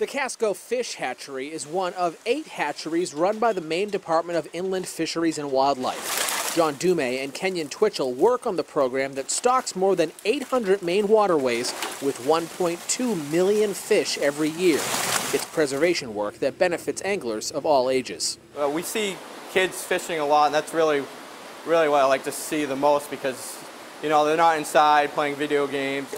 The Casco Fish Hatchery is one of 8 hatcheries run by the Maine Department of Inland Fisheries and Wildlife. John Dumay and Kenyon Twitchell work on the program that stocks more than 800 Maine waterways with 1.2 million fish every year. It's preservation work that benefits anglers of all ages. We see kids fishing a lot, and that's really what I like to see the most because, you know, they're not inside playing video games.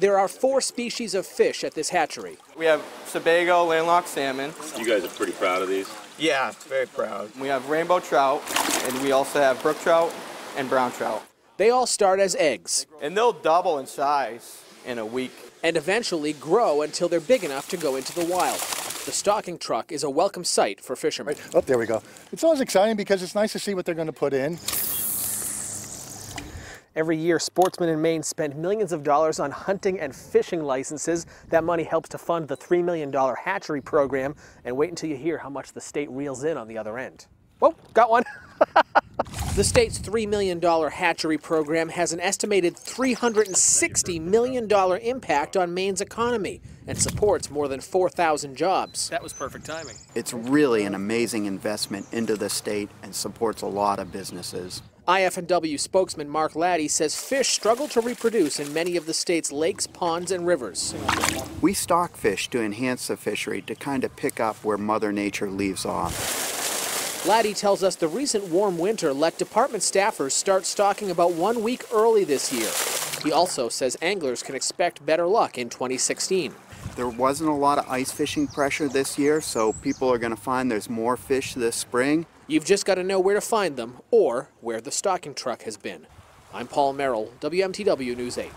There are 4 species of fish at this hatchery. We have Sebago, landlocked salmon. You guys are pretty proud of these? Yeah, very proud. We have rainbow trout, and we also have brook trout and brown trout. They all start as eggs. And they'll double in size in a week. And eventually grow until they're big enough to go into the wild. The stocking truck is a welcome sight for fishermen. Right. Oh, there we go. It's always exciting because it's nice to see what they're going to put in. Every year, sportsmen in Maine spend millions of dollars on hunting and fishing licenses. That money helps to fund the $3 million hatchery program. And wait until you hear how much the state reels in on the other end. Whoa, got one. The state's $3 million hatchery program has an estimated $360 million impact on Maine's economy and supports more than 4,000 jobs. That was perfect timing. It's really an amazing investment into the state and supports a lot of businesses. IF&W spokesman Mark Laddie says fish struggle to reproduce in many of the state's lakes, ponds, and rivers. We stock fish to enhance the fishery to kind of pick up where Mother Nature leaves off. Laddie tells us the recent warm winter let department staffers start stocking about 1 week early this year. He also says anglers can expect better luck in 2016. There wasn't a lot of ice fishing pressure this year, so people are going to find there's more fish this spring. You've just got to know where to find them or where the stocking truck has been. I'm Paul Merrill, WMTW News 8.